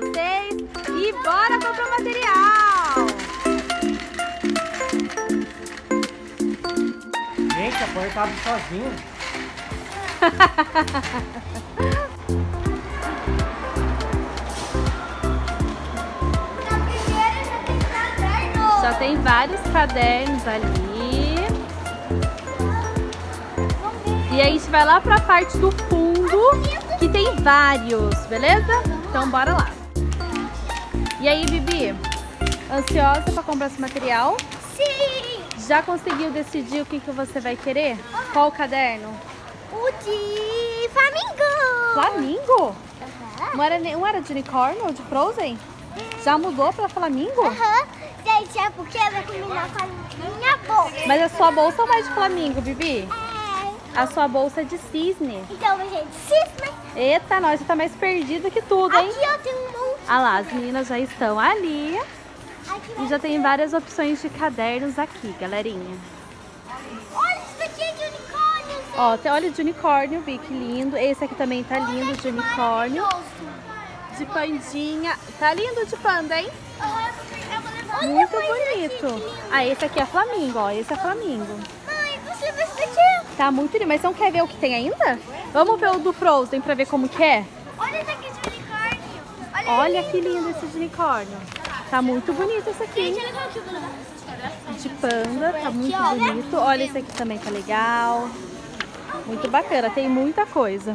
vocês e bora comprar o material! Gente, a porta abre sozinha. Só tem vários cadernos ali. E aí a gente vai lá pra parte do fundo, que tem vários, beleza? Então bora lá. E aí, Bibi? Ansiosa pra comprar esse material? Sim! Já conseguiu decidir o que, que você vai querer? Uhum. Qual o caderno? O de flamingo! Flamingo? Uhum. Não era de unicórnio ou de Frozen? Uhum. Já mudou pra flamingo? Aham. Uhum. Gente, é porque vai combinar com a minha bolsa. Mas a sua bolsa não é de flamingo, Bibi? A sua bolsa é de cisne. Então, gente, cisne. Eita, nós, você tá mais perdida que tudo, hein? Aqui eu tenho um monte. Ah lá, as meninas já estão ali. E já tem várias opções de cadernos aqui, galerinha. Olha, isso daqui é de unicórnio. Gente. Ó, tem óleo de unicórnio, Bi, que lindo. Esse aqui também tá lindo, de unicórnio. De pandinha. Tá lindo de panda, hein? Muito bonito. Ah, esse aqui é flamingo, ó. Esse é flamingo. Tá muito lindo, mas você não quer ver o que tem ainda? Vamos ver o do Frozen pra ver como que é? Olha esse aqui de unicórnio. Olha que lindo esse de unicórnio. Tá muito bonito esse aqui, hein? De panda, tá muito bonito. Olha esse aqui também, tá legal. Muito bacana, tem muita coisa.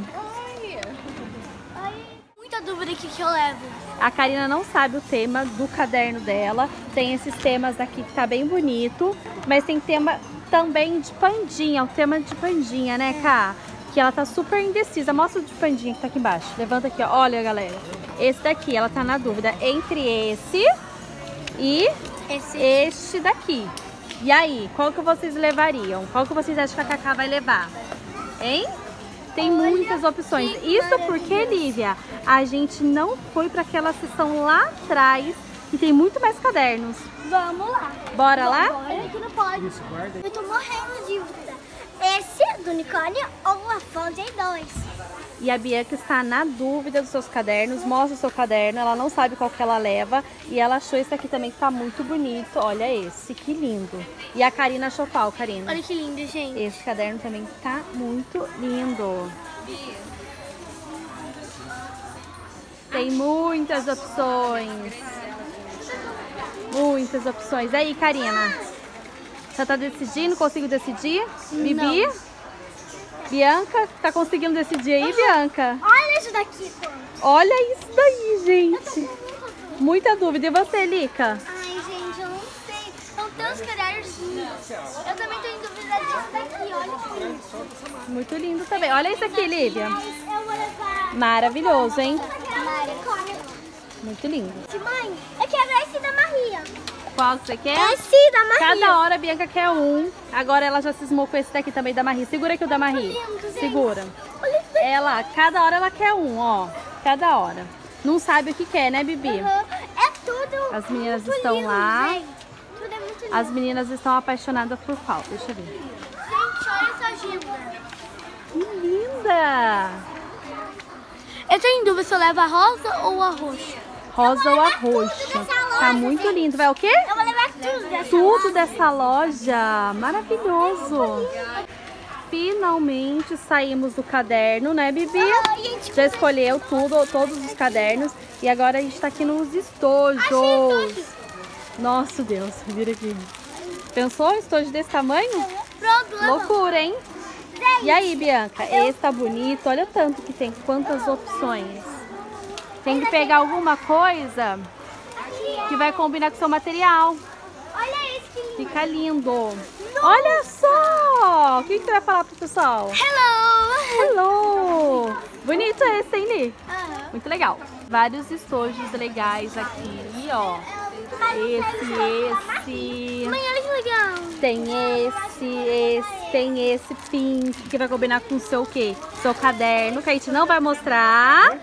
Muita dúvida aqui que eu levo. A Karina não sabe o tema do caderno dela. Tem esses temas aqui que tá bem bonito, mas tem tema... também de pandinha, o tema de pandinha, né, Ká? Que ela tá super indecisa. Mostra o de pandinha que tá aqui embaixo. Levanta aqui, ó. Olha, galera. Esse daqui, ela tá na dúvida entre esse e este daqui. E aí, qual que vocês levariam? Qual que vocês acham que a Cacá vai levar? Hein? Tem muitas opções. Isso porque, Lívia, a gente não foi pra aquela sessão lá atrás e tem muito mais cadernos. Vamos lá. Bora lá? Bora que não pode. Isso, guarda. Eu tô morrendo de dúvida. Esse do unicórnio ou a Frozen 2? E a Bianca está na dúvida dos seus cadernos. Mostra o seu caderno. Ela não sabe qual que ela leva. E ela achou esse aqui também que tá muito bonito. Olha esse, que lindo. E a Karina achou qual, Karina? Olha que lindo, gente. Esse caderno também tá muito lindo. Tem muitas opções. Muitas opções. Aí, Karina, já tá decidindo? Conseguiu decidir? Bibi? Não. Bianca? Tá conseguindo decidir aí, Bianca? Olha isso daqui, pô. Olha isso daí, gente. Muita dúvida. E você, Lica? Ai, gente, eu não sei. São tantos caderninhos. Eu também tô em dúvida disso daqui. Olha que lindo. Muito lindo também. Olha isso aqui, Lívia. Maravilhoso, hein? Muito lindo. Mãe, eu quero esse da Maria. Qual você quer? Esse da Maria. Cada hora a Bianca quer um. Agora ela já cismou com esse daqui também da Maria. Segura aqui o da Maria. Segura. Ela, cada hora ela quer um, ó. Cada hora. Não sabe o que quer, né, Bibi? Uhum. É tudo. As meninas muito estão lindo, lá. Tudo é muito lindo. As meninas estão apaixonadas por qual? Deixa eu ver. Gente, olha essa Gilda. Que linda! Eu tô em dúvida se eu levo a rosa ou a roxa. Rosa ou a roxa. Tá muito lindo. Vai o quê? Eu vou levar tudo dessa loja. Tudo dessa loja. Maravilhoso. Finalmente saímos do caderno, né, Bibi? Já escolheu tudo, todos os cadernos. E agora a gente tá aqui nos estojos. Nossa, Deus. Vira aqui. Pensou um estojo desse tamanho? Loucura, hein? E aí, Bianca? Esse tá bonito. Olha o tanto que tem. Quantas opções. Tem que pegar alguma coisa que vai combinar com o seu material. Olha esse que lindo. Fica lindo. Nossa. Olha só. O que você vai falar pro pessoal? Hello. Hello. Bonito esse, hein, Li? Uhum. Muito legal. Vários estojos legais aqui, ó. Esse. Mãe, olha que legal. Tem esse. Tem esse pink que vai combinar com o seu quê? Seu caderno, que a gente não vai mostrar.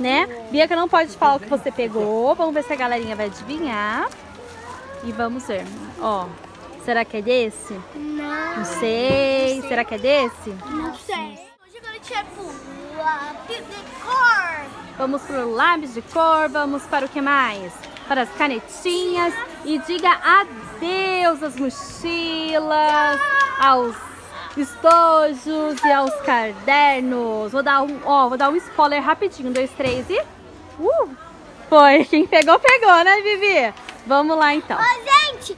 Né? Bianca não pode falar o que você pegou. Vamos ver se a galerinha vai adivinhar. E vamos ver. Ó, será que é desse? Não. Não sei. Será que é desse? Não sei. Hoje eu quero tipo a cor. vamos para o lápis de cor, vamos para o que mais? Para as canetinhas. E diga adeus às mochilas, aos estojos e aos cadernos. Vou dar um, ó, vou dar um spoiler rapidinho. 1, 2, 3 e... Foi, quem pegou, pegou, né, Vivi? Vamos lá, então. Ô, gente,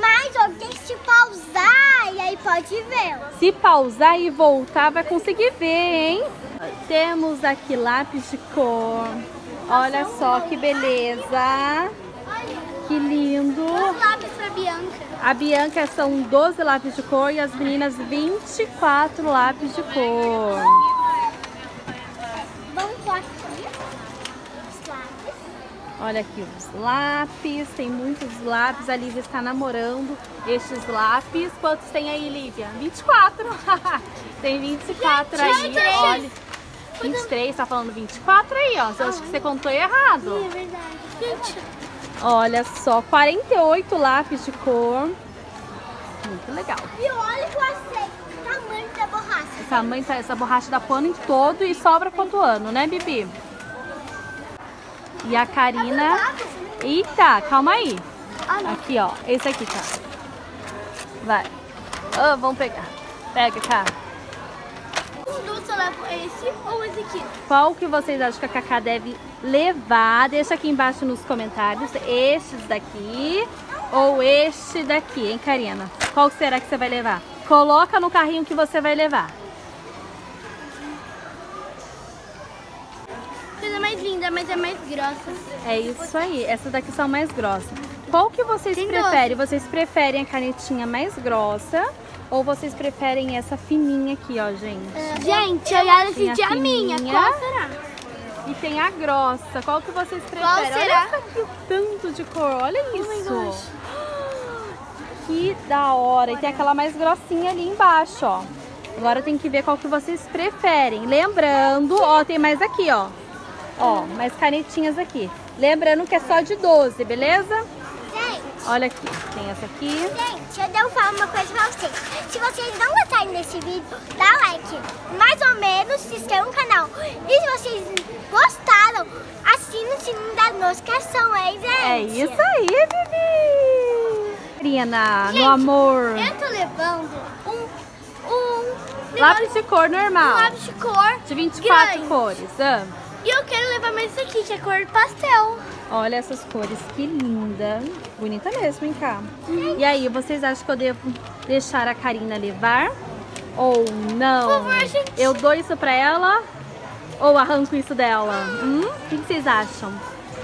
mas alguém se pausar e aí pode ver. Se pausar e voltar, vai conseguir ver, hein? Temos aqui lápis de cor. Olha só que beleza. Que lindo. Os lápis pra Bianca. A Bianca são 12 lápis de cor e as meninas 24 lápis de cor. Vamos pôr aqui. Olha aqui os lápis, tem muitos lápis, a Lívia está namorando estes lápis. Quantos tem aí, Lívia? 24! Tem 24 aí, olha. 23, tá falando 24 aí, ó. Eu acho que você contou errado. É verdade. Olha só, 48 lápis de cor. Muito legal. E olha que eu achei o tamanho da borracha. Tamanho, essa borracha dá pano em todo e sobra quanto ano, né, Bibi? E a Karina... Eita, calma aí. Aqui, ó. Esse aqui, tá. Vai. Oh, vamos pegar. Pega, cara. Eu levo esse ou esse aqui? Qual que vocês acham que a Cacá deve levar? Deixa aqui embaixo nos comentários. Estes daqui ou este daqui, hein, Karina? Qual será que você vai levar? Coloca no carrinho que você vai levar. Essa é mais linda, mas é mais grossa. É isso aí, essas daqui são mais grossas. Qual que vocês preferem? Vocês preferem a canetinha mais grossa ou vocês preferem essa fininha aqui, ó, gente? Gente, olha esse de a minha, qual será? E tem a grossa, qual que vocês preferem? Qual será? Olha aqui o tanto de cor, olha isso! Que da hora! E tem aquela mais grossinha ali embaixo, ó. Agora tem que ver qual que vocês preferem. Lembrando, ó, tem mais aqui, ó. Ó, mais canetinhas aqui. Lembrando que é só de 12, beleza? Gente. Olha aqui, tem essa aqui. Gente, eu devo falar uma coisa pra vocês. Se vocês não gostarem desse vídeo, dá like. Mais ou menos, se inscreva no canal. E se vocês gostaram, assina o sininho da notificação, hein, gente? É isso aí, Vivi! Karina, meu amor. Eu tô levando um lápis de cor normal. Um lápis de cor de 24 cores, ah. E eu quero levar mais isso aqui, que é cor pastel. Olha essas cores, que linda. Bonita mesmo, hein, Cá? E aí, vocês acham que eu devo deixar a Karina levar? Ou não? Por favor, gente. Eu dou isso pra ela? Ou arranco isso dela? O que vocês acham?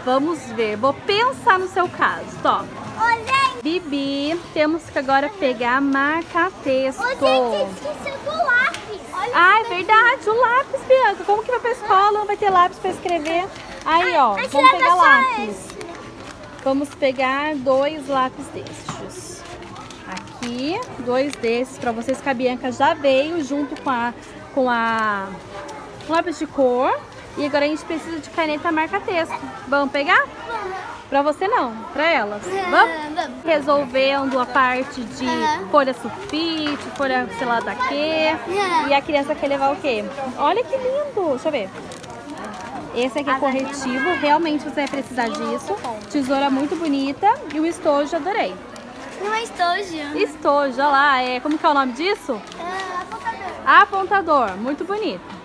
Vamos ver. Vou pensar no seu caso. Top. Ô, Bibi, temos que agora pegar marca-texto. Ô, gente, esqueceu do lápis. Ah, é verdade, o lápis, Bianca. Como que vai pra escola? Não vai ter lápis pra escrever. Aí, ó, vamos pegar lápis. Vamos pegar 2 lápis destes. Aqui, 2 desses pra vocês, que a Bianca já veio junto com lápis de cor. E agora a gente precisa de caneta marca-texto. Vamos pegar? Pra você não, pra elas. Vamos? Resolvendo a parte de folha sulfite, folha sei lá da quê. E a criança quer levar o quê? Olha que lindo! Deixa eu ver. Esse aqui é corretivo, realmente você vai precisar disso. Tesoura muito bonita e o estojo, adorei. Não é estojo? Estojo, olha lá. É, como que é o nome disso? Apontador. Apontador, muito bonito.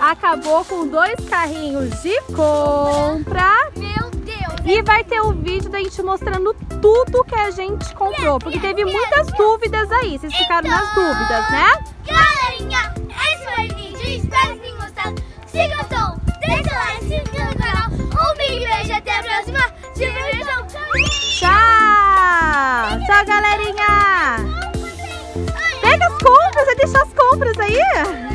Acabou com 2 carrinhos de compra. Meu Deus! E vai ter um vídeo da gente mostrando tudo que a gente comprou, porque teve muitas dúvidas aí. Vocês ficaram nas dúvidas, né? Galerinha, esse foi o vídeo. Espero que tenham gostado. Se gostou, deixa o like, se inscreva no canal. Um big beijo, até a próxima. Tchau! Tchau, galerinha! Pega as compras, vai deixar as compras aí?